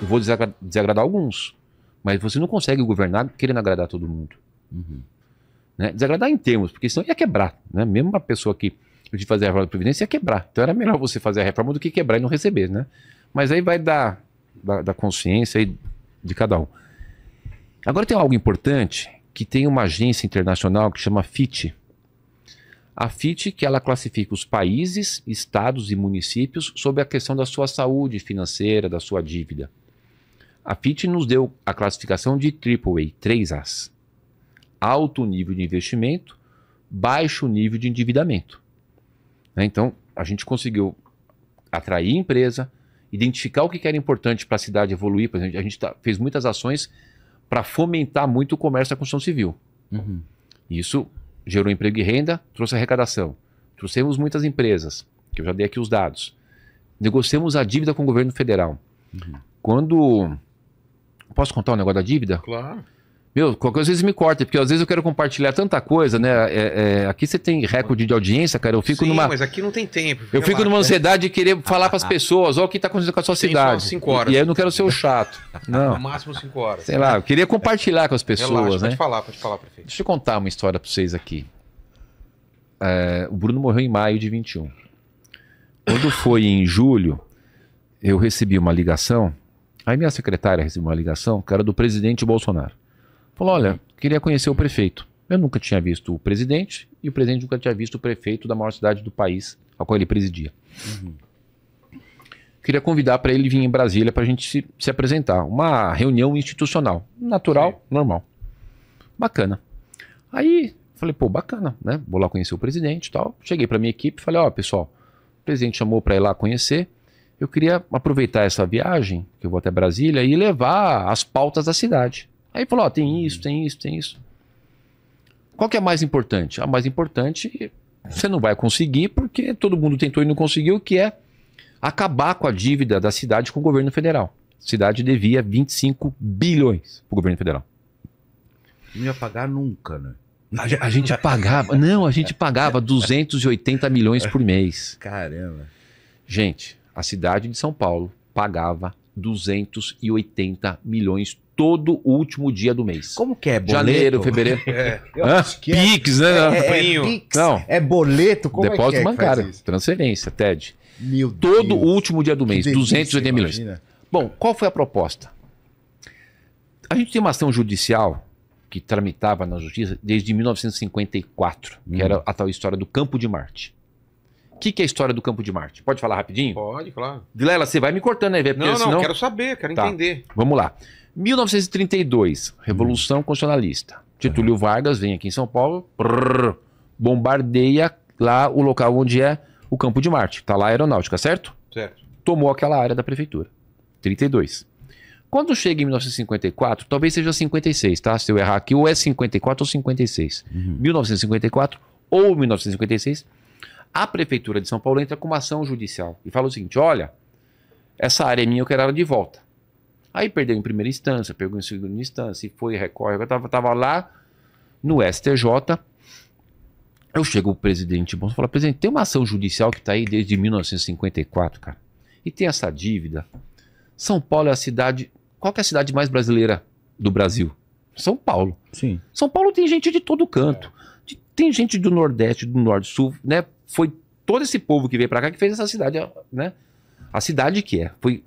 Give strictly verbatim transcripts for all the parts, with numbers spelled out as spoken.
Eu vou desagra desagradar alguns, mas você não consegue governar querendo agradar todo mundo. Uhum. Né? Desagradar em termos, porque senão ia quebrar. Né? Mesmo uma pessoa que de fazer a reforma da Previdência ia quebrar. Então era melhor você fazer a reforma do que quebrar e não receber. Né? Mas aí vai da, da, da consciência aí de cada um. Agora tem algo importante, que tem uma agência internacional que chama Fitch. A Fitch, que ela classifica os países, estados e municípios sobre a questão da sua saúde financeira, da sua dívida. A Fitch nos deu a classificação de triplo A, três As. Alto nível de investimento, baixo nível de endividamento. Então, a gente conseguiu atrair empresa, identificar o que era importante para a cidade evoluir. Por exemplo, a gente fez muitas ações para fomentar muito o comércio da construção civil. Uhum. Isso gerou emprego e renda, trouxe arrecadação. Trouxemos muitas empresas, que eu já dei aqui os dados. Negociamos a dívida com o governo federal. Uhum. Quando... Posso contar um negócio da dívida? Claro. Meu, qualquer coisa às vezes me corta, porque às vezes eu quero compartilhar tanta coisa, né? É, é, aqui você tem recorde de audiência, cara. Eu fico Sim, numa... mas aqui não tem tempo. Eu fico lá, numa ansiedade de querer falar para as pessoas, olha o que está acontecendo com a sua tem cidade. Só cinco horas. E aí eu não quero ser o chato. Não. No máximo cinco horas. Sei lá, eu queria compartilhar com as pessoas. Relaxa, né? Pode falar, pode falar, prefeito. Deixa eu contar uma história para vocês aqui. É, o Bruno morreu em maio de vinte e um. Quando foi em julho, eu recebi uma ligação, aí minha secretária recebeu uma ligação, que era do presidente Bolsonaro. Falou, olha, queria conhecer o prefeito. Eu nunca tinha visto o presidente e o presidente nunca tinha visto o prefeito da maior cidade do país, a qual ele presidia. Uhum. Queria convidar para ele vir em Brasília para a gente se, se apresentar. Uma reunião institucional, natural, Sim. normal. Bacana. Aí falei, pô, bacana, né? Vou lá conhecer o presidente e tal. Cheguei para minha equipe e falei, ó, pessoal, o presidente chamou para ir lá conhecer. Eu queria aproveitar essa viagem, que eu vou até Brasília, e levar as pautas da cidade. Aí falou, ó, tem isso, tem isso, tem isso. Qual que é a mais importante? A mais importante, você não vai conseguir, porque todo mundo tentou e não conseguiu, que é acabar com a dívida da cidade com o governo federal. A cidade devia vinte e cinco bilhões para o governo federal. Não ia pagar nunca, né? A, a gente pagava, não, a gente pagava duzentos e oitenta milhões por mês. Caramba. Gente, a cidade de São Paulo pagava duzentos e oitenta milhões todo o último dia do mês. Como que é? Boleto? Janeiro, fevereiro. É, que é, Pix, né? É, é, é, Pix, não. É boleto? Como Depósito é que é bancário, que transferência, T E D. Meu todo Deus. O último dia do mês, delícia, duzentos e oitenta milhões. Imagina. Bom, qual foi a proposta? A gente tem uma ação judicial que tramitava na justiça desde mil novecentos e cinquenta e quatro, hum. que era a tal história do Campo de Marte. O que, que é a história do Campo de Marte? Pode falar rapidinho? Pode, claro. Vilela, você vai me cortando aí, velho. Não, não, senão... quero saber, quero tá. entender. Vamos lá. mil novecentos e trinta e dois, Revolução uhum. Constitucionalista. Getúlio uhum. Vargas vem aqui em São Paulo, prrr, bombardeia lá o local onde é o Campo de Marte. Está lá a aeronáutica, certo? Certo. Tomou aquela área da prefeitura. trinta e dois. Quando chega em mil novecentos e cinquenta e quatro, talvez seja cinquenta e seis, tá? Se eu errar aqui, ou é cinquenta e quatro ou cinquenta e seis. Uhum. mil novecentos e cinquenta e quatro ou mil novecentos e cinquenta e seis... A Prefeitura de São Paulo entra com uma ação judicial e fala o seguinte, olha, essa área é minha, eu quero ela de volta. Aí perdeu em primeira instância, perdeu em segunda instância, e foi, recorre, eu estava lá no S T J, eu chego o presidente Bolsonaro e falo, presidente, tem uma ação judicial que está aí desde mil novecentos e cinquenta e quatro, cara, e tem essa dívida. São Paulo é a cidade, qual que é a cidade mais brasileira do Brasil? São Paulo. Sim. São Paulo tem gente de todo canto, é. Tem gente do Nordeste, do Norte, Sul, né? Foi todo esse povo que veio para cá que fez essa cidade, né? A cidade que é. Foi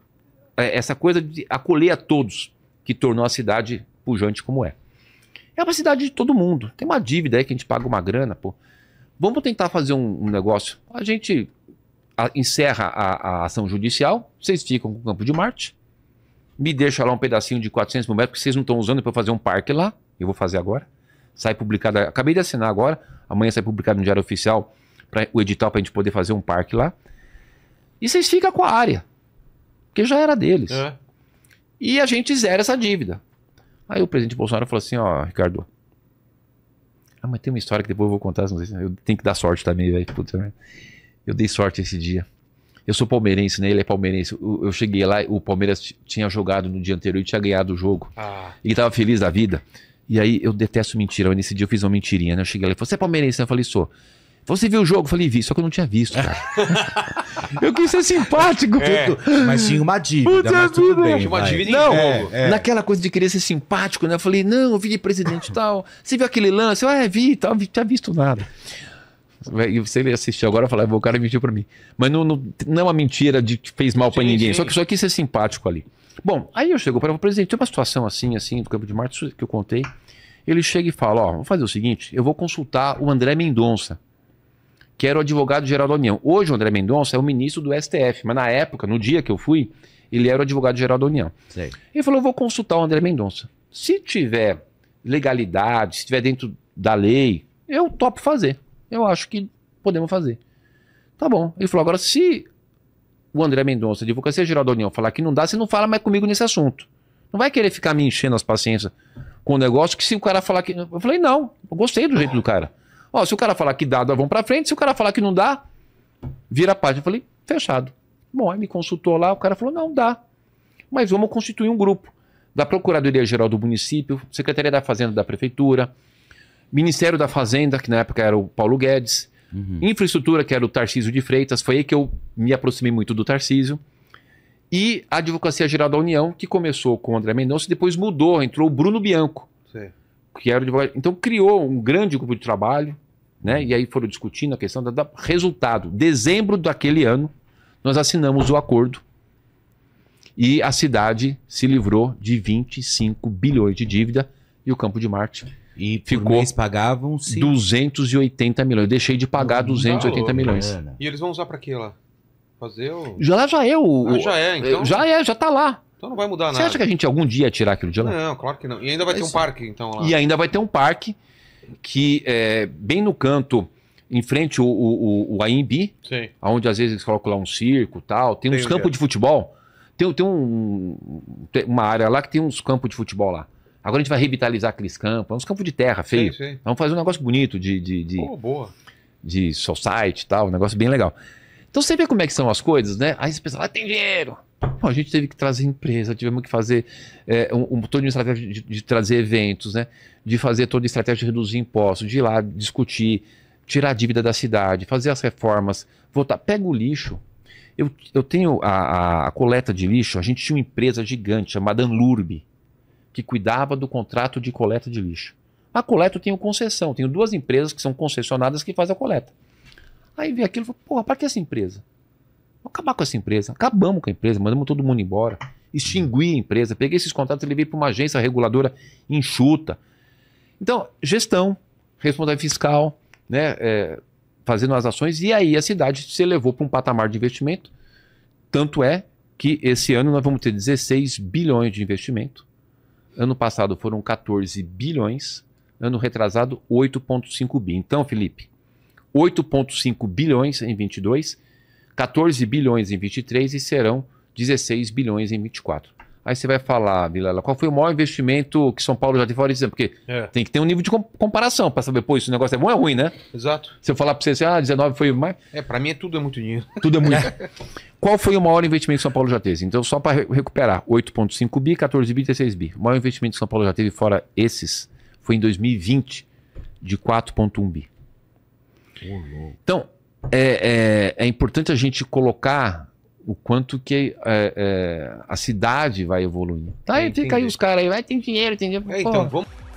essa coisa de acolher a todos que tornou a cidade pujante como é. É uma cidade de todo mundo. Tem uma dívida aí que a gente paga uma grana, pô. Vamos tentar fazer um, um negócio. A gente a, encerra a, a ação judicial, vocês ficam com o Campo de Marte, me deixa lá um pedacinho de quatrocentos mil metros que vocês não estão usando para fazer um parque lá, eu vou fazer agora. Sai publicada, acabei de assinar agora, amanhã sai publicado no Diário Oficial Pra, o edital para a gente poder fazer um parque lá. E vocês ficam com a área. Porque já era deles. É. E a gente zera essa dívida. Aí o presidente Bolsonaro falou assim, ó, Ricardo. Ah, mas tem uma história que depois eu vou contar. Não sei, eu tenho que dar sorte também, velho. Eu dei sorte esse dia. Eu sou palmeirense, né? Ele é palmeirense. Eu, eu cheguei lá, o Palmeiras tinha jogado no dia anterior e tinha ganhado o jogo. Ah. E estava feliz da vida. E aí eu detesto mentira. Mas nesse dia eu fiz uma mentirinha, né? Eu cheguei lá e falei, você é palmeirense? Eu falei, sou. Você viu o jogo? Eu falei, vi, só que eu não tinha visto, cara. Eu quis ser simpático. É, mas tinha uma dívida, Puta mas tudo vida, bem. Tinha uma dívida não, é, é. Naquela coisa de querer ser simpático, né? Eu falei, não, eu vi de presidente e tal. Você viu aquele lance? Eu, ah, vi e tal, não tinha visto nada. E você assistiu agora e falou, o cara mentiu pra mim. Mas não, não, não é uma mentira de que fez mal pra sim, ninguém, sim. Só que só quis ser simpático ali. Bom, aí eu chego para o presidente, tem uma situação assim, assim, do Campo de Marte que eu contei. Ele chega e fala, ó, vamos fazer o seguinte, eu vou consultar o André Mendonça, que era o advogado-geral da União. Hoje o André Mendonça é o ministro do S T F, mas na época, no dia que eu fui, ele era o advogado-geral da União. Sei. Ele falou, eu vou consultar o André Mendonça. Se tiver legalidade, se tiver dentro da lei, eu topo fazer. Eu acho que podemos fazer. Tá bom. Ele falou, agora se o André Mendonça, advocacia geral da União, falar que não dá, você não fala mais comigo nesse assunto. Não vai querer ficar me enchendo as paciências com o negócio, que se o cara falar que... Eu falei, não, eu gostei do jeito do cara. Ó, se o cara falar que dá, nós vamos pra frente. Se o cara falar que não dá, vira a página. Eu falei, fechado. Bom, aí me consultou lá, o cara falou, não, dá. Mas vamos constituir um grupo. Da Procuradoria Geral do Município, Secretaria da Fazenda da Prefeitura, Ministério da Fazenda, que na época era o Paulo Guedes, uhum. Infraestrutura, que era o Tarcísio de Freitas, foi aí que eu me aproximei muito do Tarcísio, e a Advocacia Geral da União, que começou com o André Mendonça, depois mudou, entrou o Bruno Bianco. Sim. Que era o advogado. Então criou um grande grupo de trabalho, né? E aí foram discutindo a questão do resultado. Dezembro daquele ano, nós assinamos o acordo e a cidade se livrou de vinte e cinco bilhões de dívida e o Campo de Marte e ficou mês pagavam-se duzentos e oitenta milhões. Eu deixei de pagar duzentos e oitenta milhões. Cara. E eles vão usar para quê lá? Fazer o... Já já é o... Ah, já é, então. Já é, já tá lá. Então não vai mudar nada. Você acha que a gente algum dia tirar aquilo de lá? Não, claro que não. E ainda vai ter um parque, então, lá. E ainda vai ter um parque que é bem no canto, em frente ao, ao, ao A M B, onde às vezes eles colocam lá um circo e tal. Tem, tem uns campos de futebol. Tem, tem, um, tem uma área lá que tem uns campos de futebol lá. Agora a gente vai revitalizar aqueles campos. É uns campos de terra, feio. Sim, sim. Vamos fazer um negócio bonito de... de, de, oh, boa. De society e tal, um negócio bem legal. Então você vê como é que são as coisas, né? Aí você pensa, ah, tem dinheiro. Bom, a gente teve que trazer empresa, tivemos que fazer é, um, um, toda uma estratégia de, de trazer eventos, né? De fazer toda a estratégia de reduzir impostos, de ir lá discutir, tirar a dívida da cidade, fazer as reformas, voltar. Pega o lixo. Eu, eu tenho a, a, a coleta de lixo, a gente tinha uma empresa gigante chamada Anlurbi, que cuidava do contrato de coleta de lixo. A coleta eu tenho concessão, tenho duas empresas que são concessionadas que fazem a coleta. Aí veio aquilo e falou, porra, para que essa empresa? Vou acabar com essa empresa. Acabamos com a empresa, mandamos todo mundo embora. Extingui a empresa. Peguei esses contratos e levei para uma agência reguladora enxuta. Então, gestão, responsabilidade fiscal, né, é, fazendo as ações. E aí a cidade se elevou para um patamar de investimento. Tanto é que esse ano nós vamos ter dezesseis bilhões de investimento. Ano passado foram quatorze bilhões. Ano retrasado, oito vírgula cinco bi. Então, Felipe, oito vírgula cinco bilhões em vinte e dois, quatorze bilhões em vinte e três e serão dezesseis bilhões em vinte e quatro. Aí você vai falar, Vilela, qual foi o maior investimento que São Paulo já teve fora de porque é. Tem que ter um nível de comparação para saber, pô, isso negócio é bom ou é ruim, né? Exato. Se eu falar para você assim, ah, dezenove foi mais... É, para mim tudo é muito dinheiro. Tudo é muito. É. Qual foi o maior investimento que São Paulo já teve? Então, só para recuperar, oito vírgula cinco bi, quatorze bi, dezesseis bi. O maior investimento que São Paulo já teve fora esses foi em dois mil e vinte, de quatro vírgula um bi. Então, é, é, é importante a gente colocar o quanto que é, é, a cidade vai evoluindo. Tá, aí fica aí os caras aí, vai, tem dinheiro, tem dinheiro. É, então, vamos...